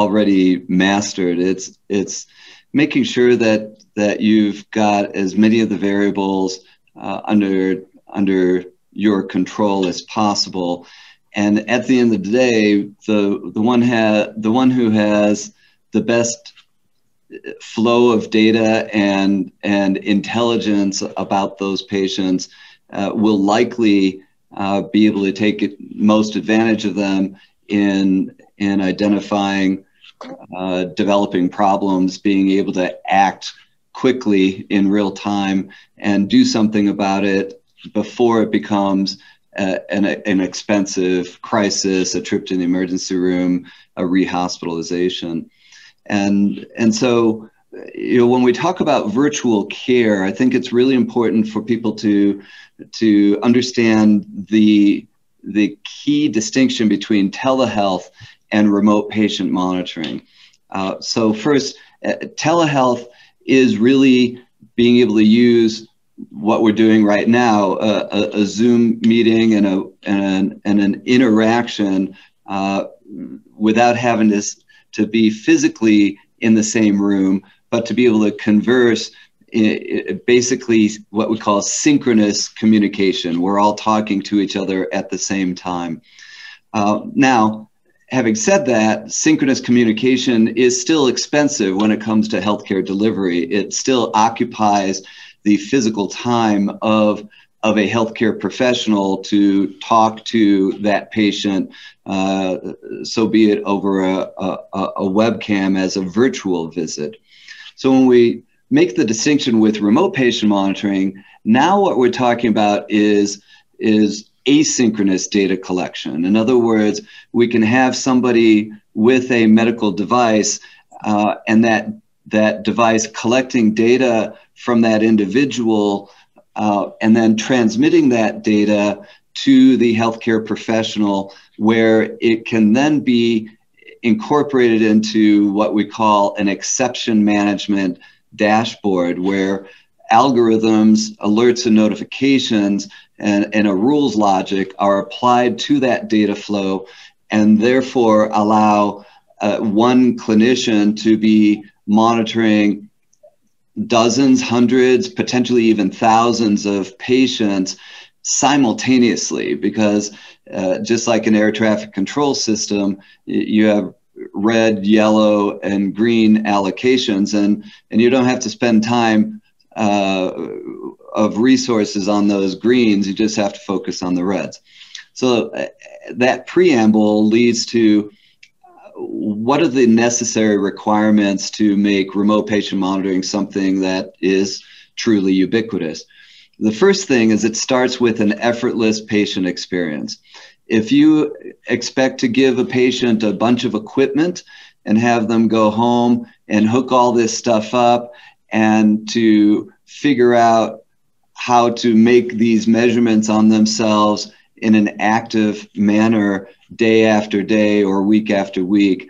already mastered, it's it's making sure that that you've got as many of the variables uh, under under your control as possible, and at the end of the day, the the one ha the one who has the best flow of data and and intelligence about those patients uh, will likely uh, be able to take most advantage of them in in identifying, uh, developing problems, being able to act quickly in real time and do something about it before it becomes a, an, an expensive crisis, a trip to the emergency room, a rehospitalization. And, and so, you know, when we talk about virtual care, I think it's really important for people to, to understand the, the key distinction between telehealth and remote patient monitoring. Uh, so first, uh, telehealth is really being able to use what we're doing right now, uh, a, a Zoom meeting and, a, and, an, and an interaction uh, without having to, to be physically in the same room, but to be able to converse, it, it basically what we call synchronous communication. We're all talking to each other at the same time. Uh, now, having said that, synchronous communication is still expensive when it comes to healthcare delivery. It still occupies the physical time of, of a healthcare professional to talk to that patient, uh, so be it over a, a, a webcam as a virtual visit. So when we make the distinction with remote patient monitoring, now what we're talking about is, is asynchronous data collection. In other words, we can have somebody with a medical device uh, and that, that device collecting data from that individual uh, and then transmitting that data to the healthcare professional, where it can then be incorporated into what we call an exception management dashboard, where algorithms, alerts and notifications and, and a rules logic are applied to that data flow, and therefore allow uh, one clinician to be monitoring dozens, hundreds, potentially even thousands of patients simultaneously, because uh, just like an air traffic control system, you have red, yellow, and green allocations, and, and you don't have to spend time uh, of resources on those greens, you just have to focus on the reds. So uh, that preamble leads to what are the necessary requirements to make remote patient monitoring something that is truly ubiquitous? The first thing is it starts with an effortless patient experience. If you expect to give a patient a bunch of equipment and have them go home and hook all this stuff up and to figure out how to make these measurements on themselves in an active manner day after day or week after week,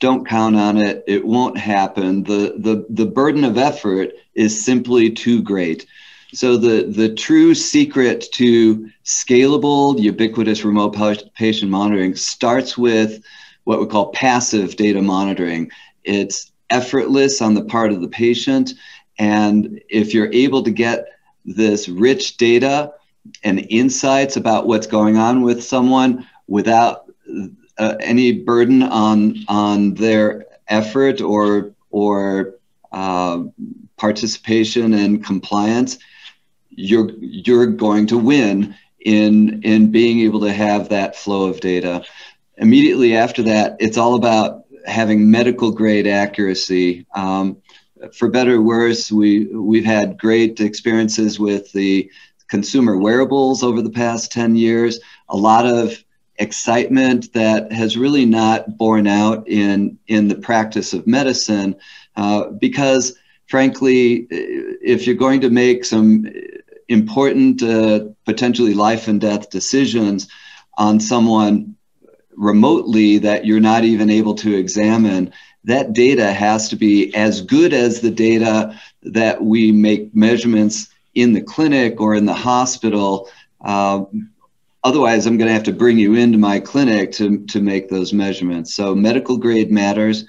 don't count on it. It won't happen. The, the, the burden of effort is simply too great. So the, the true secret to scalable, ubiquitous remote patient monitoring starts with what we call passive data monitoring. It's effortless on the part of the patient. And if you're able to get this rich data and insights about what's going on with someone without uh, any burden on, on their effort or, or uh, participation and compliance, you're, you're going to win in, in being able to have that flow of data. Immediately after that, it's all about having medical grade accuracy. Um, for better or worse, we, we've had great experiences with the consumer wearables over the past ten years, a lot of excitement that has really not borne out in, in the practice of medicine, uh, because frankly, if you're going to make some important, uh, potentially life and death decisions on someone remotely that you're not even able to examine, that data has to be as good as the data that we make measurements in the clinic or in the hospital. Uh, otherwise, I'm going to have to bring you into my clinic to, to make those measurements. So medical grade matters.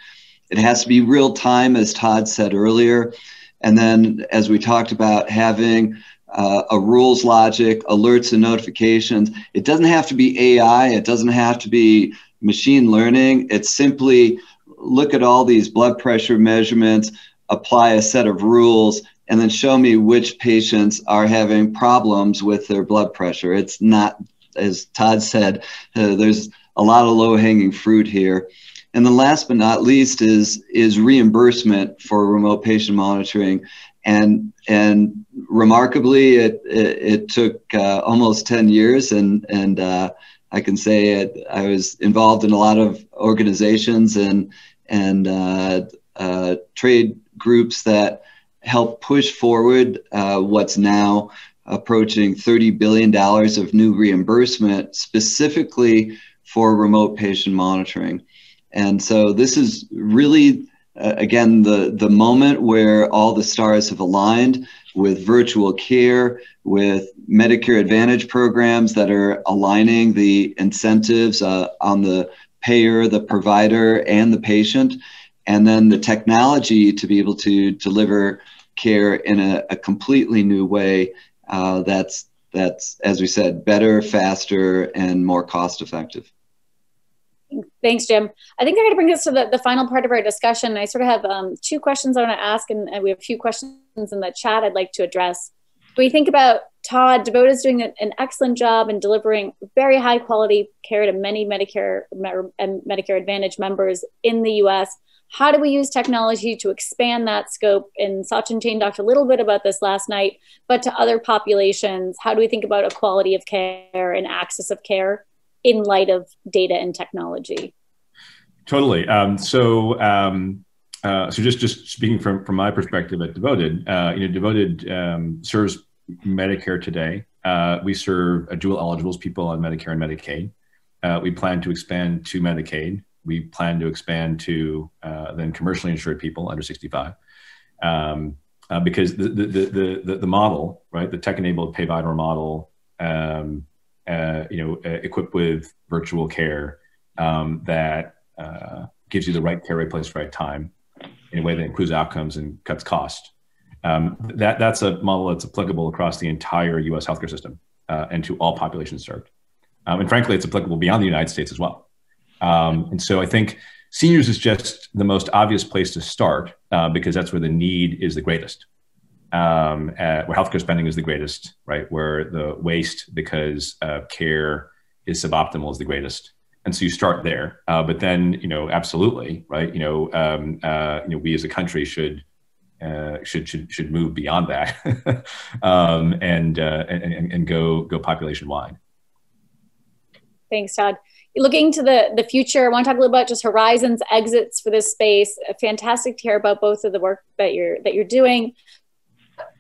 It has to be real time, as Todd said earlier. And then, as we talked about, having uh, a rules logic, alerts and notifications. It doesn't have to be A I. It doesn't have to be machine learning. It's simply look at all these blood pressure measurements, apply a set of rules, and then show me which patients are having problems with their blood pressure. It's not, as Todd said, uh, there's a lot of low-hanging fruit here. And then last but not least is, is reimbursement for remote patient monitoring. And, and remarkably, it, it, it took uh, almost ten years. And, and uh, I can say it, I was involved in a lot of organizations and, and uh, uh, trade groups that help push forward uh, what's now approaching thirty billion dollars of new reimbursement specifically for remote patient monitoring. And so this is really, uh, again, the, the moment where all the stars have aligned, with virtual care, with Medicare Advantage programs that are aligning the incentives uh, on the payer, the provider, and the patient, and then the technology to be able to deliver care in a, a completely new way uh, that's, that's, as we said, better, faster, and more cost-effective. Thanks, Jim. I think I'm going to bring us to the, the final part of our discussion. I sort of have um, two questions I want to ask, and, and we have a few questions in the chat I'd like to address. When you think about Todd, Devoted is doing an excellent job in delivering very high quality care to many Medicare and Medicare Advantage members in the U S. How do we use technology to expand that scope? And Sachin Jain talked a little bit about this last night, but to other populations, how do we think about equality of care and access of care in light of data and technology? Totally. Um, so, um, uh, so just just speaking from from my perspective at Devoted, uh, you know, Devoted um, serves Medicare today. Uh, we serve uh, dual eligibles, people on Medicare and Medicaid. Uh, we plan to expand to Medicaid. We plan to expand to uh, then commercially insured people under sixty-five, um, uh, because the the, the the the model, right, the tech-enabled pay-by-hour model. Um, Uh, you know, uh, equipped with virtual care um, that uh, gives you the right care, right place, right time in a way that improves outcomes and cuts cost. Um, that, that's a model that's applicable across the entire U S healthcare system uh, and to all populations served. Um, and frankly, it's applicable beyond the United States as well. Um, and so I think seniors is just the most obvious place to start uh, because that's where the need is the greatest. Um, uh, where healthcare spending is the greatest, right? Where the waste because uh, care is suboptimal is the greatest, and so you start there. Uh, but then, you know, absolutely, right? You know, um, uh, you know, we as a country should uh, should should should move beyond that um, and, uh, and and go go population wide. Thanks, Todd. Looking to the, the future, I want to talk a little about just horizons, exits for this space. Fantastic to hear about both of the work that you're that you're doing.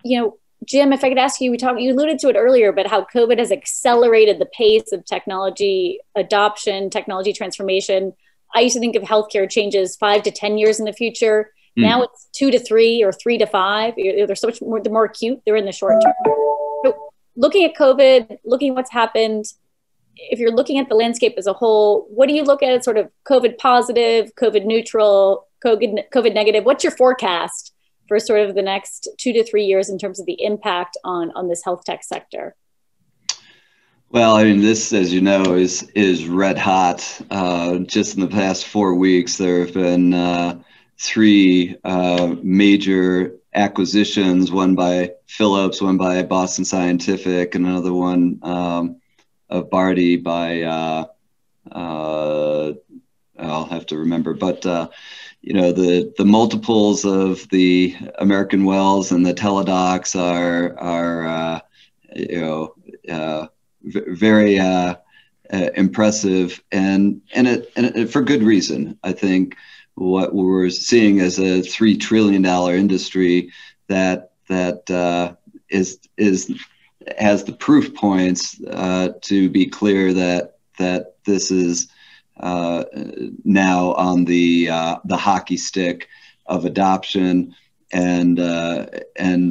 You know, Jim, if I could ask you, we talked, you alluded to it earlier, but how COVID has accelerated the pace of technology adoption, technology transformation. I used to think of healthcare changes five to ten years in the future. Mm. Now it's two to three or three to five. They're so much more, the more acute, they're in the short term. So looking at COVID, looking at what's happened, if you're looking at the landscape as a whole, what do you look at as sort of COVID positive, COVID neutral, COVID, COVID negative? What's your forecast for sort of the next two to three years in terms of the impact on, on this health tech sector? Well, I mean, this, as you know, is, is red hot. Uh, just in the past four weeks, there have been uh, three uh, major acquisitions, one by Philips, one by Boston Scientific, and another one um, of Bardy by, uh, uh, I'll have to remember, but uh, you know, the, the multiples of the American Wells and the Teladocs are, are uh, you know, uh, very uh, uh, impressive, and, and, it, and it, for good reason. I think what we're seeing is a three trillion dollar industry that, that uh, is, is, has the proof points uh, to be clear that, that this is Uh, now on the uh, the hockey stick of adoption, and uh, and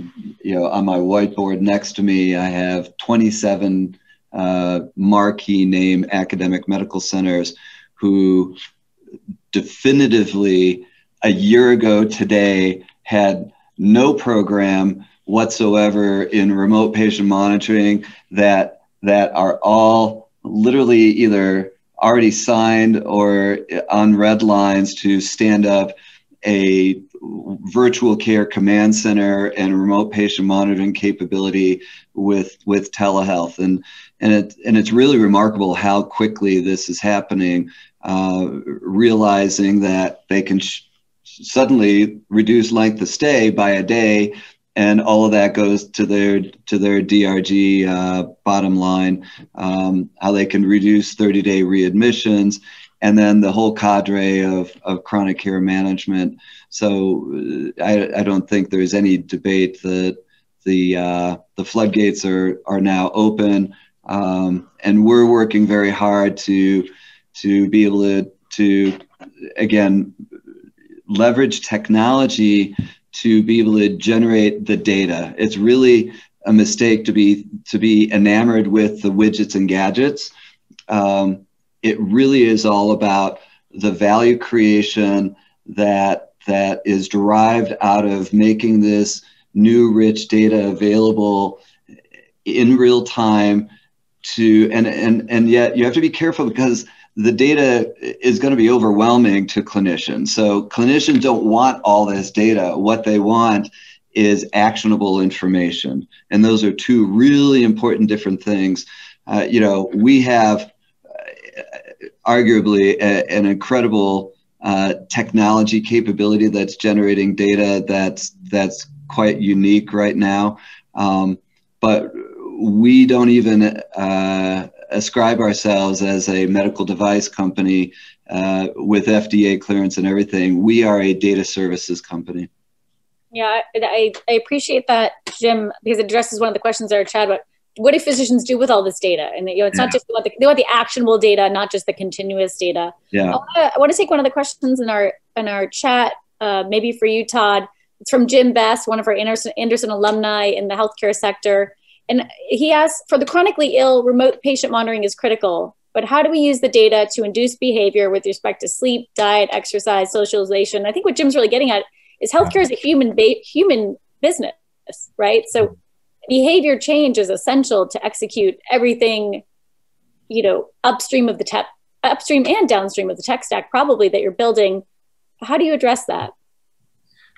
you know, on my whiteboard next to me, I have twenty-seven uh, marquee name academic medical centers who definitively a year ago today had no program whatsoever in remote patient monitoring, that that are all literally either already signed or on red lines to stand up a virtual care command center and remote patient monitoring capability with with telehealth, and and it and it's really remarkable how quickly this is happening. Uh, realizing that they can sh suddenly reduce length of stay by a day, and all of that goes to their to their D R G uh, bottom line, um, how they can reduce thirty-day readmissions, and then the whole cadre of, of chronic care management. So I, I don't think there's any debate that the uh, the floodgates are are now open, um, and we're working very hard to to be able to to again leverage technology to be able to generate the data. It's really a mistake to be to be enamored with the widgets and gadgets. Um, it really is all about the value creation that that is derived out of making this new rich data available in real time to, and, and, and yet you have to be careful because the data is going to be overwhelming to clinicians. So clinicians don't want all this data. What they want is actionable information. And those are two really important different things. Uh, you know, we have uh, arguably a, an incredible uh, technology capability that's generating data that's, that's quite unique right now. Um, but we don't even uh, ascribe ourselves as a medical device company uh, with F D A clearance and everything. We are a data services company. Yeah, I, I appreciate that, Jim, because it addresses one of the questions our chat about what do physicians do with all this data? And you know, it's yeah. not just about the, they want the actionable data, not just the continuous data. Yeah. I wanna, I wanna take one of the questions in our, in our chat, uh, maybe for you, Todd. It's from Jim Best, one of our Anderson, Anderson alumni in the healthcare sector. And he asks, for the chronically ill, remote patient monitoring is critical, but how do we use the data to induce behavior with respect to sleep, diet, exercise, socialization? I think what Jim's really getting at is healthcare is a human human business, right? So behavior change is essential to execute everything, you know, upstream of the tech, upstream and downstream of the tech stack, probably, that you're building. How do you address that?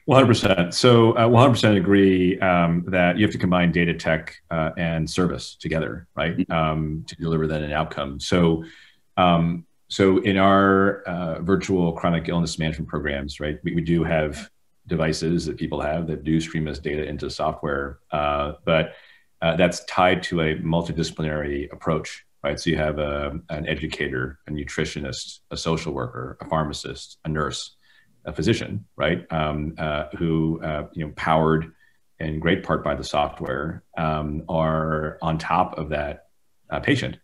one hundred percent. So I uh, one hundred percent agree um, that you have to combine data, tech, uh, and service together, right, um, to deliver then an outcome. So, um, so in our uh, virtual chronic illness management programs, right, we, we do have devices that people have that do stream this data into software, uh, but uh, that's tied to a multidisciplinary approach, right? So you have a, an educator, a nutritionist, a social worker, a pharmacist, a nurse, a physician, right, um, uh, who, uh, you know, powered in great part by the software, um, are on top of that uh, patient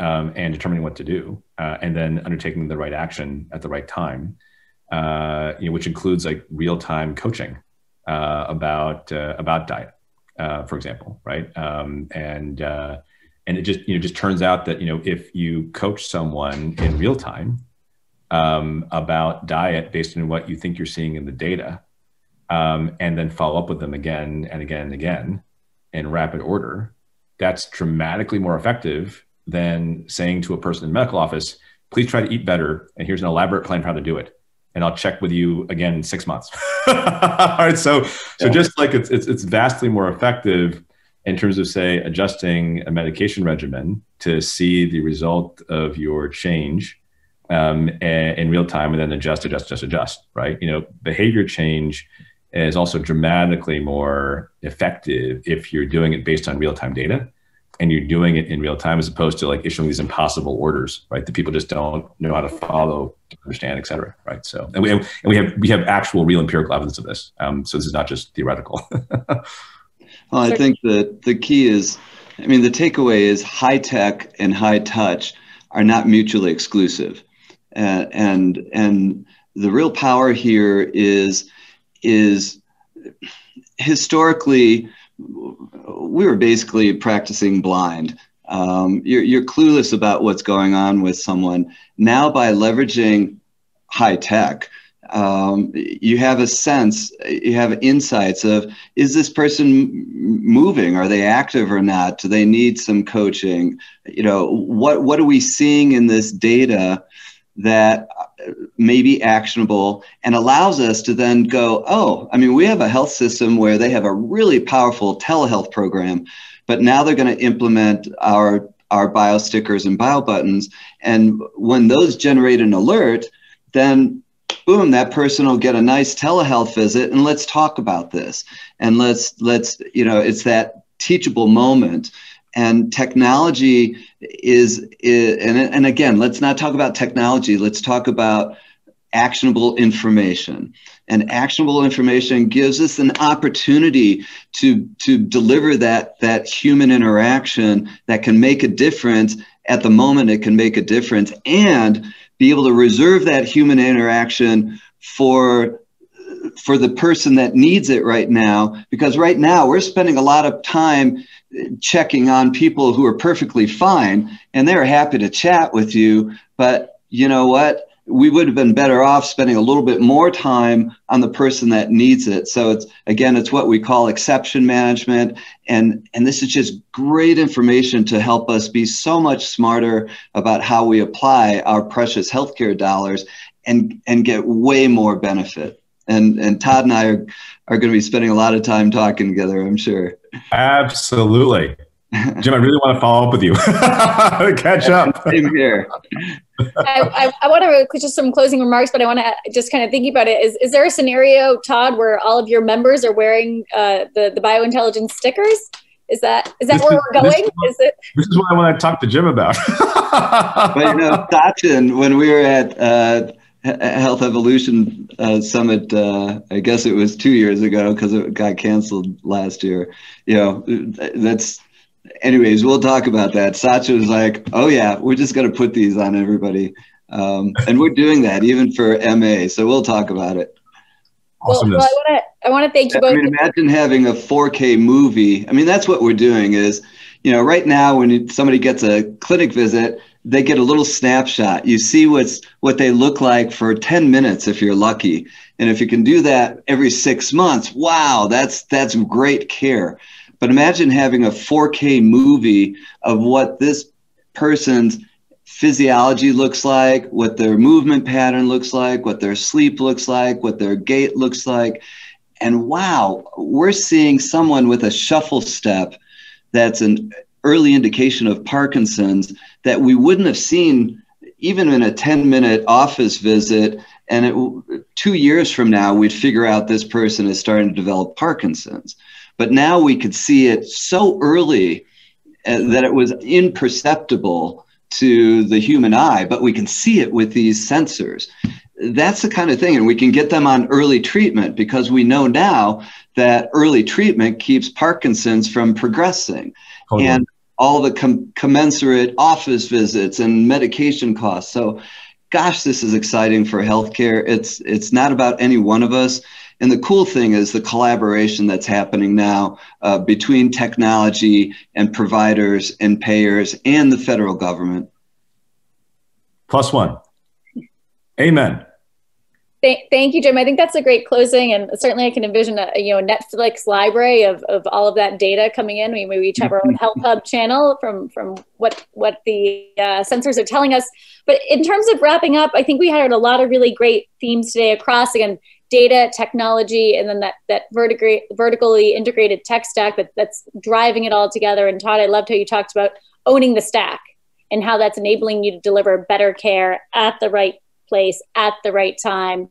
um, and determining what to do, uh, and then undertaking the right action at the right time, uh, you know, which includes like real-time coaching uh, about uh, about diet, uh, for example, right, um, and uh, and it just you know just turns out that you know if you coach someone in real time Um, about diet based on what you think you're seeing in the data, um, and then follow up with them again and again and again in rapid order, that's dramatically more effective than saying to a person in the medical office, please try to eat better, and here's an elaborate plan for how to do it, and I'll check with you again in six months. All right, so, so just like it's, it's, it's vastly more effective in terms of, say, adjusting a medication regimen to see the result of your change Um, in real time, and then adjust, adjust, adjust, adjust, right? You know, behavior change is also dramatically more effective if you're doing it based on real-time data and you're doing it in real time, as opposed to like issuing these impossible orders, right? That people just don't know how to follow, understand, et cetera, right? So, and we have, and we have, we have actual real empirical evidence of this. Um, so this is not just theoretical. Well, I think that the key is, I mean, the takeaway is high tech and high touch are not mutually exclusive. Uh, and and the real power here is is historically we were basically practicing blind. Um, you're, you're clueless about what's going on with someone. Now, by leveraging high tech, um, you have a sense, you have insights of, is this person moving? Are they active or not? Do they need some coaching? You know, what what are we seeing in this data that may be actionable and allows us to then go, oh, I mean, we have a health system where they have a really powerful telehealth program, but now they're going to implement our, our bio stickers and bio buttons. And when those generate an alert, then boom, that person will get a nice telehealth visit and let's talk about this. And let's, let's, you know, it's that teachable moment. And technology is, is and, and again, let's not talk about technology. Let's talk about actionable information. And actionable information gives us an opportunity to, to deliver that, that human interaction that can make a difference at the moment it can make a difference, and be able to reserve that human interaction for for the person that needs it right now, because right now we're spending a lot of time checking on people who are perfectly fine and they're happy to chat with you. But you know what? We would have been better off spending a little bit more time on the person that needs it. So it's, again, it's what we call exception management. And, and this is just great information to help us be so much smarter about how we apply our precious healthcare dollars and, and get way more benefit. And, and Todd and I are, are going to be spending a lot of time talking together, I'm sure. Absolutely. Jim, I really want to follow up with you. Catch up. Same here. I, I, I want to just some closing remarks, but I want to just kind of thinking about it. Is, is there a scenario, Todd, where all of your members are wearing uh, the, the BioIntellisense stickers? Is that, is that this where is, we're going? This is, what, is it? This is what I want to talk to Jim about. But you know, Sachin, when we were at uh, Health Evolution uh, Summit, uh, I guess it was two years ago because it got canceled last year. You know, that's... Anyways, we'll talk about that. Sachin was like, oh yeah, we're just going to put these on everybody. Um, and we're doing that even for M A. So we'll talk about it. Awesome. Well, well, I want to thank you both. I mean, imagine having a four K movie. I mean, that's what we're doing is, you know, right now when somebody gets a clinic visit, they get a little snapshot. You see what's what they look like for ten minutes if you're lucky. And if you can do that every six months, wow, that's that's great care. But imagine having a four K movie of what this person's physiology looks like, what their movement pattern looks like, what their sleep looks like, what their gait looks like. And wow, we're seeing someone with a shuffle step that's an early indication of Parkinson's that we wouldn't have seen even in a ten minute office visit. And it, two years from now, we'd figure out this person is starting to develop Parkinson's. But now we could see it so early uh, that it was imperceptible to the human eye, but we can see it with these sensors. That's the kind of thing, and we can get them on early treatment because we know now that early treatment keeps Parkinson's from progressing. Totally. And all the com commensurate office visits and medication costs. So gosh, this is exciting for healthcare. It's, it's not about any one of us. And the cool thing is the collaboration that's happening now uh, between technology and providers and payers and the federal government. Plus one. Amen. Thank, thank you, Jim. I think that's a great closing, and certainly I can envision a you know Netflix library of, of all of that data coming in. We we each have our own Health Hub channel from from what what the uh, sensors are telling us. But in terms of wrapping up, I think we had a lot of really great themes today across again. Data, technology, and then that, that vertically, vertically integrated tech stack that, that's driving it all together. And Todd, I loved how you talked about owning the stack and how that's enabling you to deliver better care at the right place, at the right time.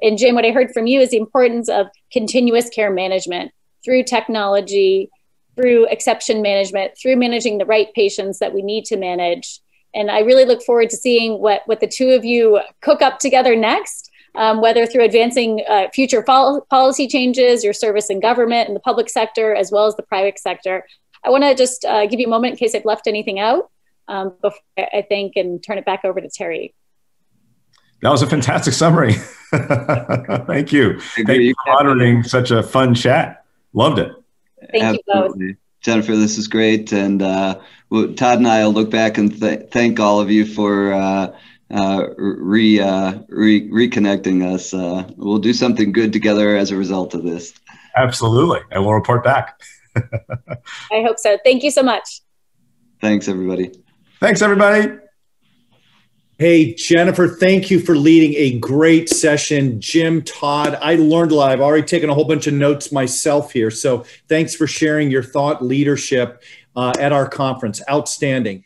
And Jim, what I heard from you is the importance of continuous care management through technology, through exception management, through managing the right patients that we need to manage. And I really look forward to seeing what, what the two of you cook up together next. Um, whether through advancing uh, future policy changes, your service in government and the public sector, as well as the private sector. I want to just uh, give you a moment in case I've left anything out um, before I think and turn it back over to Terry. That was a fantastic summary. Thank you. Thank you for moderating such a fun chat. Loved it. Thank Absolutely. You both. Jennifer, this is great. And uh, well, Todd and I will look back and th thank all of you for uh, Uh, re, uh, re reconnecting us. Uh, we'll do something good together as a result of this. Absolutely. And we'll report back. I hope so. Thank you so much. Thanks, everybody. Thanks, everybody. Hey, Jennifer, thank you for leading a great session. Jim, Todd, I learned a lot. I've already taken a whole bunch of notes myself here. So thanks for sharing your thought leadership uh, at our conference. Outstanding.